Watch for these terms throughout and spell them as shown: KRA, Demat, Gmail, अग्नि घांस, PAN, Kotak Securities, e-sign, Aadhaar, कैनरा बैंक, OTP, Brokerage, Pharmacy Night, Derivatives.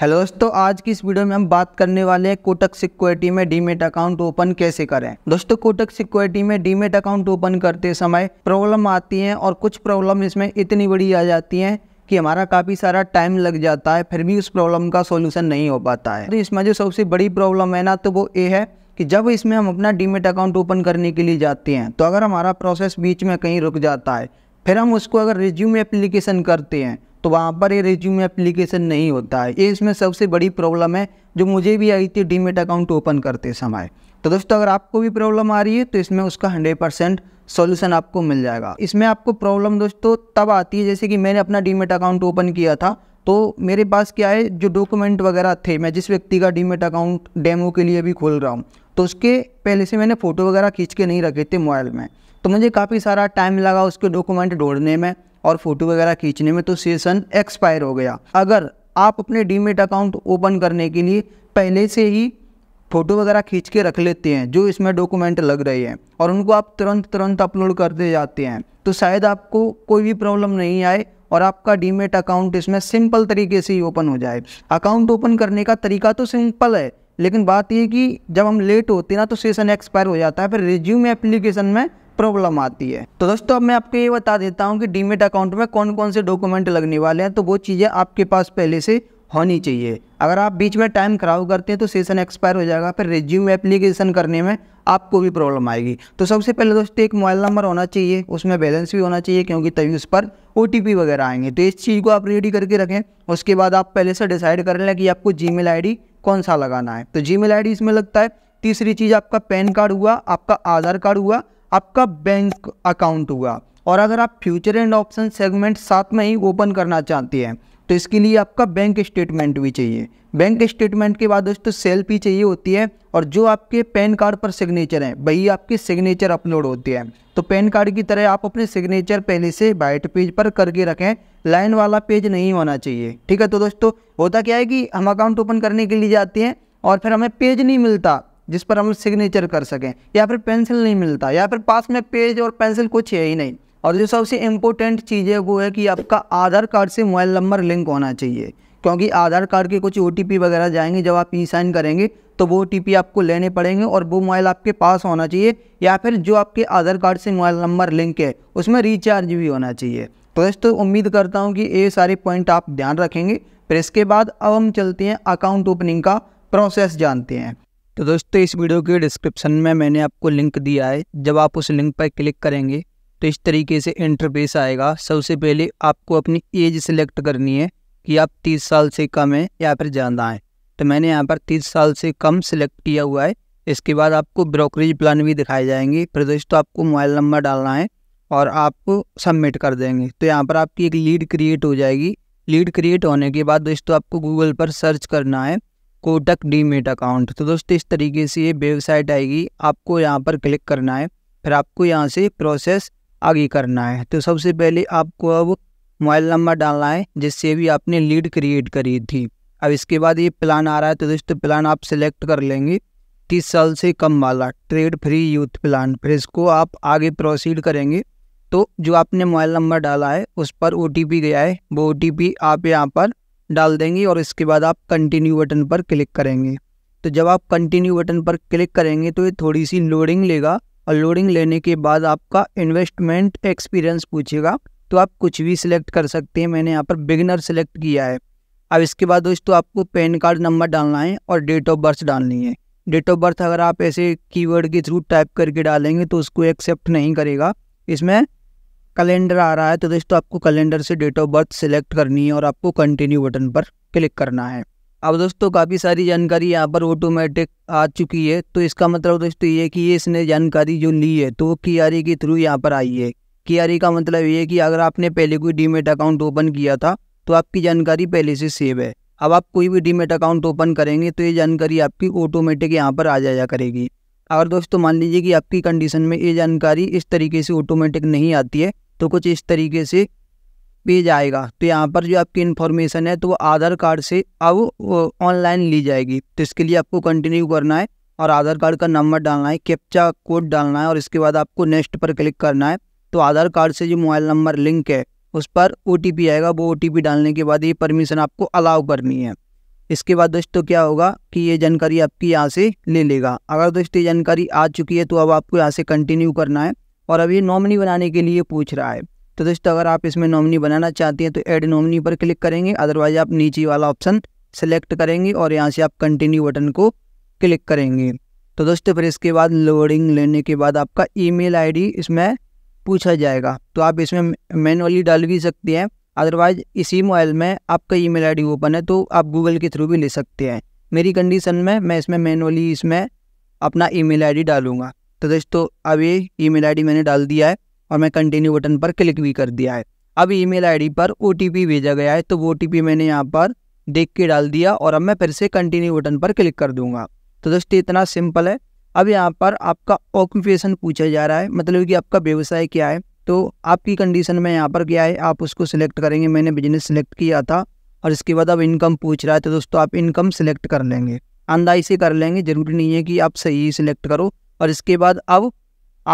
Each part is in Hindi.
हेलो दोस्तों, आज की इस वीडियो में हम बात करने वाले हैं कोटक सिक्योरिटी में डीमेट अकाउंट ओपन कैसे करें। दोस्तों, कोटक सिक्योरिटी में डीमेट अकाउंट ओपन करते समय प्रॉब्लम आती है और कुछ प्रॉब्लम इसमें इतनी बड़ी आ जाती है कि हमारा काफ़ी सारा टाइम लग जाता है, फिर भी उस प्रॉब्लम का सोल्यूशन नहीं हो पाता है। तो इसमें जो सबसे बड़ी प्रॉब्लम है ना, तो वो ये है कि जब इसमें हम अपना डीमेट अकाउंट ओपन करने के लिए जाते हैं तो अगर हमारा प्रोसेस बीच में कहीं रुक जाता है, फिर हम उसको अगर रिज्यूम एप्लीकेशन करते हैं तो वहाँ पर ये रिज्यूम एप्लीकेशन नहीं होता है। ये इसमें सबसे बड़ी प्रॉब्लम है जो मुझे भी आई थी डीमेट अकाउंट ओपन करते समय। तो दोस्तों, अगर आपको भी प्रॉब्लम आ रही है तो इसमें उसका 100% सोल्यूशन आपको मिल जाएगा। इसमें आपको प्रॉब्लम दोस्तों तब आती है, जैसे कि मैंने अपना डीमेट अकाउंट ओपन किया था तो मेरे पास क्या है, जो डॉक्यूमेंट वगैरह थे, मैं जिस व्यक्ति का डीमेट अकाउंट डेमो के लिए भी खोल रहा हूँ तो उसके पहले से मैंने फ़ोटो वगैरह खींच के नहीं रखे थे मोबाइल में, तो मुझे काफ़ी सारा टाइम लगा उसके डॉक्यूमेंट ढूंढने में और फ़ोटो वगैरह खींचने में, तो सेशन एक्सपायर हो गया। अगर आप अपने डीमेट अकाउंट ओपन करने के लिए पहले से ही फ़ोटो वगैरह खींच के रख लेते हैं जो इसमें डॉक्यूमेंट लग रही है और उनको आप तुरंत अपलोड करते जाते हैं, तो शायद आपको कोई भी प्रॉब्लम नहीं आए और आपका डीमेट अकाउंट इसमें सिंपल तरीके से ही ओपन हो जाए। अकाउंट ओपन करने का तरीका तो सिंपल है, लेकिन बात यह कि जब हम लेट होते हैं ना तो सेशन एक्सपायर हो जाता है, फिर रिज्यूम एप्लीकेशन में प्रॉब्लम आती है। तो दोस्तों, अब मैं आपको ये बता देता हूँ कि डीमेट अकाउंट में कौन कौन से डॉक्यूमेंट लगने वाले हैं, तो वो चीज़ें आपके पास पहले से होनी चाहिए। अगर आप बीच में टाइम खराब करते हैं तो सेशन एक्सपायर हो जाएगा, फिर रिज्यूम एप्लीकेशन करने में आपको भी प्रॉब्लम आएगी। तो सबसे पहले दोस्तों, एक मोबाइल नंबर होना चाहिए, उसमें बैलेंस भी होना चाहिए, क्योंकि तभी उस पर OTP वगैरह आएंगे। तो इस चीज़ को आप रेडी करके रखें। उसके बाद आप पहले से डिसाइड कर लें कि आपको Gmail ID कौन सा लगाना है, तो Gmail ID इसमें लगता है। तीसरी चीज़, आपका पैन कार्ड हुआ, आपका आधार कार्ड हुआ, आपका बैंक अकाउंट हुआ, और अगर आप फ्यूचर एंड ऑप्शन सेगमेंट साथ में ही ओपन करना चाहते हैं तो इसके लिए आपका बैंक स्टेटमेंट भी चाहिए। बैंक स्टेटमेंट के बाद दोस्तों सेल्फी चाहिए होती है, और जो आपके पैन कार्ड पर सिग्नेचर हैं वही आपके सिग्नेचर अपलोड होते हैं। तो पैन कार्ड की तरह आप अपने सिग्नेचर पहले से वाइट पेज पर करके रखें, लाइन वाला पेज नहीं होना चाहिए, ठीक है। तो दोस्तों, होता क्या है कि हम अकाउंट ओपन करने के लिए जाते हैं और फिर हमें पेज नहीं मिलता जिस पर हम सिग्नेचर कर सकें, या फिर पेंसिल नहीं मिलता, या फिर पास में पेज और पेंसिल कुछ है ही नहीं। और जो सबसे इम्पोर्टेंट चीज़ है वो है कि आपका आधार कार्ड से मोबाइल नंबर लिंक होना चाहिए, क्योंकि आधार कार्ड के कुछ OTP वगैरह जाएंगे जब आप e-sign करेंगे, तो वो OTP आपको लेने पड़ेंगे और वो मोबाइल आपके पास होना चाहिए, या फिर जो आपके आधार कार्ड से मोबाइल नंबर लिंक है उसमें रिचार्ज भी होना चाहिए। तो दोस्तों, उम्मीद करता हूँ कि ये सारे पॉइंट आप ध्यान रखेंगे। फिर इसके बाद अब हम चलते हैं अकाउंट ओपनिंग का प्रोसेस जानते हैं। तो दोस्तों, इस वीडियो के डिस्क्रिप्शन में मैंने आपको लिंक दिया है, जब आप उस लिंक पर क्लिक करेंगे तो इस तरीके से इंटरफेस आएगा। सबसे पहले आपको अपनी एज सिलेक्ट करनी है कि आप 30 साल से कम हैं या फिर ज़्यादा हैं, तो मैंने यहाँ पर 30 साल से कम सिलेक्ट किया हुआ है। इसके बाद आपको ब्रोकरेज प्लान भी दिखाए जाएंगे। फिर दोस्तों, आपको मोबाइल नंबर डालना है और आपको सबमिट कर देंगे, तो यहाँ पर आपकी एक लीड क्रिएट हो जाएगी। लीड क्रिएट होने के बाद दोस्तों, आपको गूगल पर सर्च करना है कोटक डीमेट अकाउंट। तो दोस्तों, इस तरीके से ये वेबसाइट आएगी, आपको यहाँ पर क्लिक करना है, फिर आपको यहाँ से प्रोसेस आगे करना है। तो सबसे पहले आपको अब मोबाइल नंबर डालना है जिससे भी आपने लीड क्रिएट करी थी। अब इसके बाद ये प्लान आ रहा है, तो दोस्तों प्लान आप सिलेक्ट कर लेंगे, 30 साल से कम वाला ट्रेड फ्री यूथ प्लान। फिर इसको आप आगे प्रोसीड करेंगे, तो जो आपने मोबाइल नंबर डाला है उस पर OTP गया है, वो OTP आप यहाँ पर डाल देंगे और इसके बाद आप कंटिन्यू बटन पर क्लिक करेंगे। तो जब आप कंटिन्यू बटन पर क्लिक करेंगे तो ये थोड़ी सी लोडिंग लेगा, और लोडिंग लेने के बाद आपका इन्वेस्टमेंट एक्सपीरियंस पूछेगा, तो आप कुछ भी सिलेक्ट कर सकते हैं। मैंने यहाँ पर बिगिनर सिलेक्ट किया है। अब इसके बाद दोस्तों, आपको पैन कार्ड नंबर डालना है और डेट ऑफ बर्थ डालनी है। डेट ऑफ बर्थ अगर आप ऐसे कीवर्ड के थ्रू टाइप करके डालेंगे तो उसको एक्सेप्ट नहीं करेगा, इसमें कैलेंडर आ रहा है। तो दोस्तों, आपको कैलेंडर से डेट ऑफ बर्थ सिलेक्ट करनी है और आपको कंटिन्यू बटन पर क्लिक करना है। अब दोस्तों, काफ़ी सारी जानकारी यहाँ पर ऑटोमेटिक आ चुकी है, तो इसका मतलब दोस्तों ये कि ये इसने जानकारी जो ली है तो वो KRA के थ्रू यहाँ पर आई है। KRA का मतलब ये है कि अगर आपने पहले कोई डीमेट अकाउंट ओपन किया था तो आपकी जानकारी पहले से सेव है। अब आप कोई भी डीमेट अकाउंट ओपन करेंगे तो ये जानकारी आपकी ऑटोमेटिक यहाँ पर आ जाया करेगी। अगर दोस्तों मान लीजिए कि आपकी कंडीशन में ये जानकारी इस तरीके से ऑटोमेटिक नहीं आती है, तो कुछ इस तरीके से पेज आएगा। तो यहाँ पर जो आपकी इन्फॉर्मेशन है तो वो आधार कार्ड से अब ऑनलाइन ली जाएगी। तो इसके लिए आपको कंटिन्यू करना है और आधार कार्ड का नंबर डालना है, कैप्चा कोड डालना है, और इसके बाद आपको नेक्स्ट पर क्लिक करना है। तो आधार कार्ड से जो मोबाइल नंबर लिंक है उस पर OTP आएगा, वो OTP डालने के बाद ये परमिशन आपको अलाउ करनी है। इसके बाद दोस्तों क्या होगा कि ये जानकारी आपकी यहाँ से ले लेगा। अगर दोस्तों ये जानकारी आ चुकी है तो अब आपको यहाँ से कंटिन्यू करना है और अब ये नॉमिनी बनाने के लिए पूछ रहा है। तो दोस्तों अगर आप इसमें नॉमिनी बनाना चाहते हैं तो ऐड नॉमिनी पर क्लिक करेंगे, अदरवाइज आप नीचे वाला ऑप्शन सेलेक्ट करेंगे और यहाँ से आप कंटिन्यू बटन को क्लिक करेंगे। तो दोस्तों फिर इसके बाद लोडिंग लेने के बाद आपका ईमेल आईडी इसमें पूछा जाएगा, तो आप इसमें मैनुअली डाल भी सकते हैं, अदरवाइज इसी मोबाइल में आपका ईमेल आईडी ओपन है तो आप गूगल के थ्रू भी ले सकते हैं। मेरी कंडीशन में मैं इसमें मैनुअली इसमें अपना ईमेल आईडी डालूंगा। तो दोस्तों अब ये ईमेल आईडी मैंने डाल दिया है और मैं कंटिन्यू बटन पर क्लिक भी कर दिया है। अब ईमेल आईडी पर ओटीपी भेजा गया है तो ओटीपी मैंने यहाँ पर देख के डाल दिया और अब मैं फिर से कंटिन्यू बटन पर क्लिक कर दूंगा। तो दोस्तों इतना सिंपल है। अब यहाँ पर आपका ऑक्यूपेशन पूछा जा रहा है, मतलब कि आपका व्यवसाय क्या है। तो आपकी कंडीशन में यहाँ पर क्या है आप उसको सिलेक्ट करेंगे। मैंने बिजनेस सिलेक्ट किया था और इसके बाद अब इनकम पूछ रहा है तो दोस्तों आप इनकम सिलेक्ट कर लेंगे, अंदाज़े से कर लेंगे, ज़रूरी नहीं है कि आप सही सिलेक्ट करो। और इसके बाद अब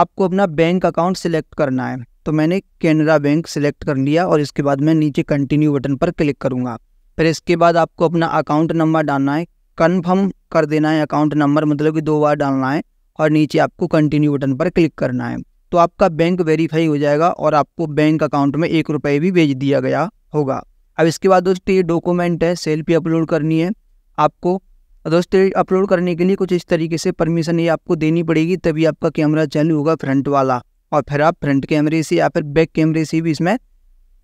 आपको अपना बैंक अकाउंट सिलेक्ट करना है, तो मैंने कैनरा बैंक सिलेक्ट कर लिया और इसके बाद मैं नीचे कंटिन्यू बटन पर क्लिक करूँगा। फिर इसके बाद आपको अपना अकाउंट नंबर डालना है, कन्फर्म कर देना है अकाउंट नंबर, मतलब कि 2 बार डालना है और नीचे आपको कंटिन्यू बटन पर क्लिक करना है। तो आपका बैंक वेरीफाई हो जाएगा और आपको बैंक अकाउंट में 1 रुपये भी भेज दिया गया होगा। अब इसके बाद दोस्तों ये डॉक्यूमेंट है, सेल्फी अपलोड करनी है आपको। दोस्तों अपलोड करने के लिए कुछ इस तरीके से परमिशन ये आपको देनी पड़ेगी, तभी आपका कैमरा चालू होगा फ्रंट वाला, और फिर आप फ्रंट कैमरे से या फिर बैक कैमरे से भी इसमें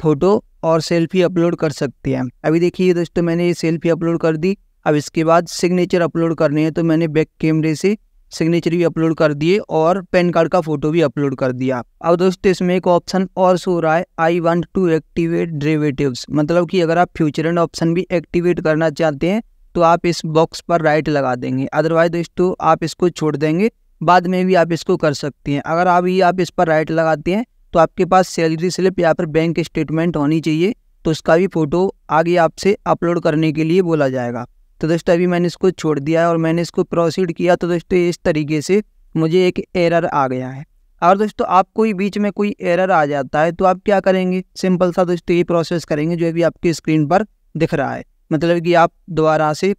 फ़ोटो और सेल्फी अपलोड कर सकते हैं। अभी देखिए दोस्तों मैंने ये सेल्फी अपलोड कर दी। अब इसके बाद सिग्नेचर अपलोड करने हैं, तो मैंने बैक कैमरे से सिग्नेचर भी अपलोड कर दिए और पैन कार्ड का फ़ोटो भी अपलोड कर दिया। अब दोस्तों इसमें एक ऑप्शन और शो रहा है, I want to activate derivatives, मतलब कि अगर आप फ्यूचर एंड ऑप्शन भी एक्टिवेट करना चाहते हैं तो आप इस बॉक्स पर राइट लगा देंगे, अदरवाइज दोस्तों आप इसको छोड़ देंगे, बाद में भी आप इसको कर सकते हैं। अगर अभी आप इस पर राइट लगाते हैं तो आपके पास सैलरी स्लिप या फिर बैंक स्टेटमेंट होनी चाहिए, तो उसका भी फ़ोटो आगे आपसे अपलोड करने के लिए बोला जाएगा। तो दोस्तों अभी मैंने इसको छोड़ दिया है और मैंने इसको प्रोसीड किया, तो दोस्तों इस तरीके से मुझे एक एरर आ गया है। और दोस्तों आपको ही बीच में कोई एरर आ जाता है तो आप क्या करेंगे, सिंपल सा दोस्तों ये प्रोसेस करेंगे जो अभी आपकी स्क्रीन पर दिख रहा है, मतलब कि आप दोबारा से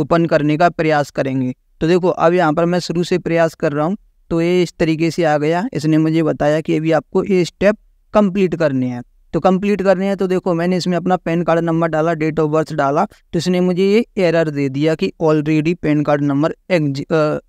ओपन करने का प्रयास करेंगे। तो देखो अब यहाँ पर मैं शुरू से प्रयास कर रहा हूँ, तो ये इस तरीके से आ गया। इसने मुझे बताया कि अभी आपको ये स्टेप कंप्लीट करने हैं, तो कंप्लीट करने हैं तो देखो मैंने इसमें अपना पैन कार्ड नंबर डाला, डेट ऑफ बर्थ डाला, तो इसने मुझे ये एरर दे दिया कि ऑलरेडी पैन कार्ड नंबर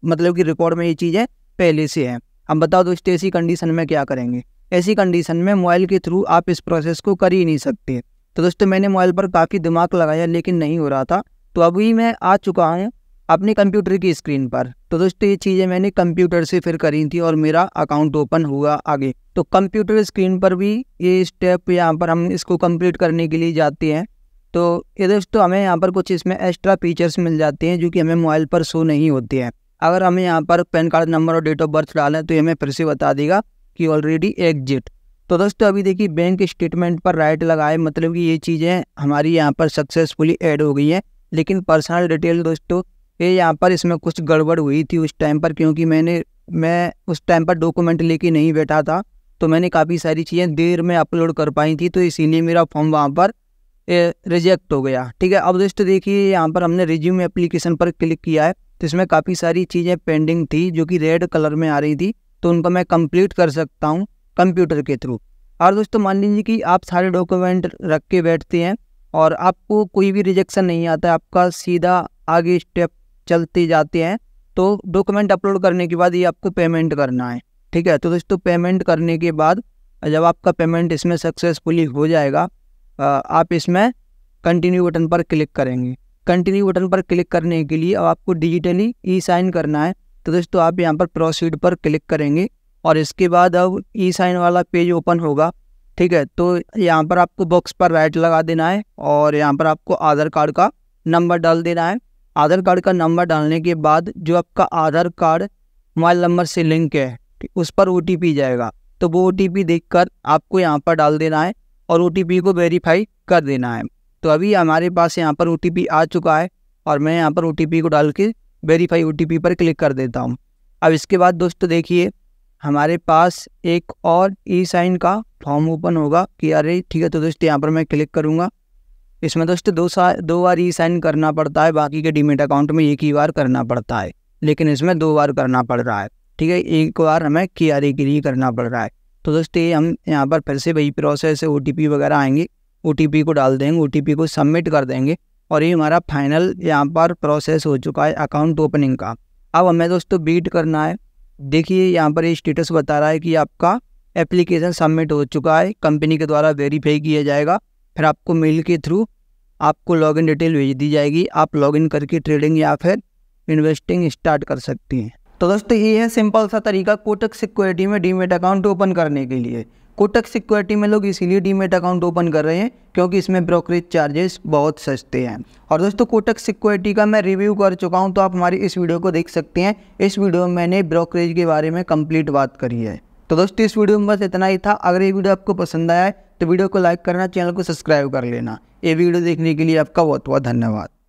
मतलब कि रिकॉर्ड में ये चीज़ है पहले से है। अब बताओ दोस्तों ऐसी कंडीशन में क्या करेंगे। ऐसी कंडीशन में मोबाइल के थ्रू आप इस प्रोसेस को कर ही नहीं सकते। तो दोस्तों मैंने मोबाइल पर काफ़ी दिमाग लगाया लेकिन नहीं हो रहा था, तो अभी मैं आ चुका हूँ अपने कंप्यूटर की स्क्रीन पर। तो दोस्तों ये चीज़ें मैंने कंप्यूटर से फिर करी थी और मेरा अकाउंट ओपन हुआ आगे। तो कंप्यूटर स्क्रीन पर भी ये स्टेप यहाँ पर हम इसको कंप्लीट करने के लिए जाते हैं। तो ये दोस्तों हमें यहाँ पर कुछ इसमें एक्स्ट्रा फीचर्स मिल जाते हैं जो कि हमें मोबाइल पर शो नहीं होते हैं। अगर हमें यहाँ पर पैन कार्ड नंबर और डेट ऑफ बर्थ डालें तो हमें फिर से बता देगा कि ऑलरेडी एग्जिट। तो दोस्तों अभी देखिए बैंक स्टेटमेंट पर राइट लगाए, मतलब कि ये चीज़ें हमारी यहाँ पर सक्सेसफुली ऐड हो गई हैं। लेकिन पर्सनल डिटेल दोस्तों ये यहाँ पर इसमें कुछ गड़बड़ हुई थी उस टाइम पर, क्योंकि मैं उस टाइम पर डॉक्यूमेंट लेके नहीं बैठा था, तो मैंने काफ़ी सारी चीज़ें देर में अपलोड कर पाई थी, तो इसीलिए मेरा फॉर्म वहाँ पर रिजेक्ट हो गया। ठीक है, अब दोस्तों देखिए यहाँ पर हमने रिज्यूम एप्लीकेशन पर क्लिक किया है, तो इसमें काफ़ी सारी चीज़ें पेंडिंग थी जो कि रेड कलर में आ रही थी, तो उनको मैं कंप्लीट कर सकता हूँ कंप्यूटर के थ्रू। और दोस्तों मान लीजिए कि आप सारे डॉक्यूमेंट रख के बैठते हैं और आपको कोई भी रिजेक्शन नहीं आता, आपका सीधा आगे स्टेप चलते जाते हैं, तो डॉक्यूमेंट अपलोड करने के बाद ये आपको पेमेंट करना है। ठीक है, तो दोस्तों पेमेंट करने के बाद जब आपका पेमेंट इसमें सक्सेसफुली हो जाएगा, आप इसमें कंटिन्यू बटन पर क्लिक करेंगे। कंटिन्यू बटन पर क्लिक करने के लिए अब आपको डिजिटली ई साइन करना है, तो दोस्तों आप यहाँ पर प्रोसीड पर क्लिक करेंगे और इसके बाद अब ई साइन वाला पेज ओपन होगा। ठीक है, तो यहाँ पर आपको बॉक्स पर राइट लगा देना है और यहाँ पर आपको आधार कार्ड का नंबर डाल देना है। आधार कार्ड का नंबर डालने के बाद जो आपका आधार कार्ड मोबाइल नंबर से लिंक है उस पर ओटीपी जाएगा, तो वो ओटीपी देखकर आपको यहाँ पर डाल देना है और ओटीपी को वेरीफाई कर देना है। तो अभी हमारे पास यहाँ पर ओटीपी आ चुका है और मैं यहाँ पर ओटीपी को डाल के वेरीफाई ओटीपी पर क्लिक कर देता हूँ। अब इसके बाद दोस्तों देखिए हमारे पास एक और ई साइन का फॉर्म ओपन होगा कि अरे ठीक है, तो दोस्तों यहाँ पर मैं क्लिक करूँगा। इसमें दोस्तों दो बार ई साइन करना पड़ता है, बाकी के डीमेट अकाउंट में एक ही बार करना पड़ता है, लेकिन इसमें दो बार करना पड़ रहा है। ठीक है, एक बार हमें KRA के लिए करना पड़ रहा है। तो दोस्तों हम यहाँ पर फिर से वही प्रोसेस है, OTP वगैरह आएंगे, OTP को डाल देंगे, OTP को सबमिट कर देंगे और ये हमारा फाइनल यहाँ पर प्रोसेस हो चुका है अकाउंट ओपनिंग का। अब हमें दोस्तों वेट करना है। देखिए यहाँ पर ये स्टेटस बता रहा है कि आपका एप्लीकेशन सबमिट हो चुका है, कंपनी के द्वारा वेरीफाई किया जाएगा, फिर आपको मेल के थ्रू आपको लॉगिन डिटेल भेज दी जाएगी, आप लॉगिन करके ट्रेडिंग या फिर इन्वेस्टिंग स्टार्ट कर सकती हैं। तो दोस्तों ये है सिंपल सा तरीका कोटक सिक्योरिटी में डीमेट अकाउंट ओपन करने के लिए। कोटक सिक्योरिटी में लोग इसीलिए डीमेट अकाउंट ओपन कर रहे हैं क्योंकि इसमें ब्रोकरेज चार्जेस बहुत सस्ते हैं। और दोस्तों कोटक सिक्योरिटी का मैं रिव्यू कर चुका हूं, तो आप हमारी इस वीडियो को देख सकते हैं। इस वीडियो में मैंने ब्रोकरेज के बारे में कंप्लीट बात करी है। तो दोस्तों इस वीडियो में बस इतना ही था। अगर ये वीडियो आपको पसंद आया है तो वीडियो को लाइक करना, चैनल को सब्सक्राइब कर लेना। ये वीडियो देखने के लिए आपका बहुत बहुत धन्यवाद।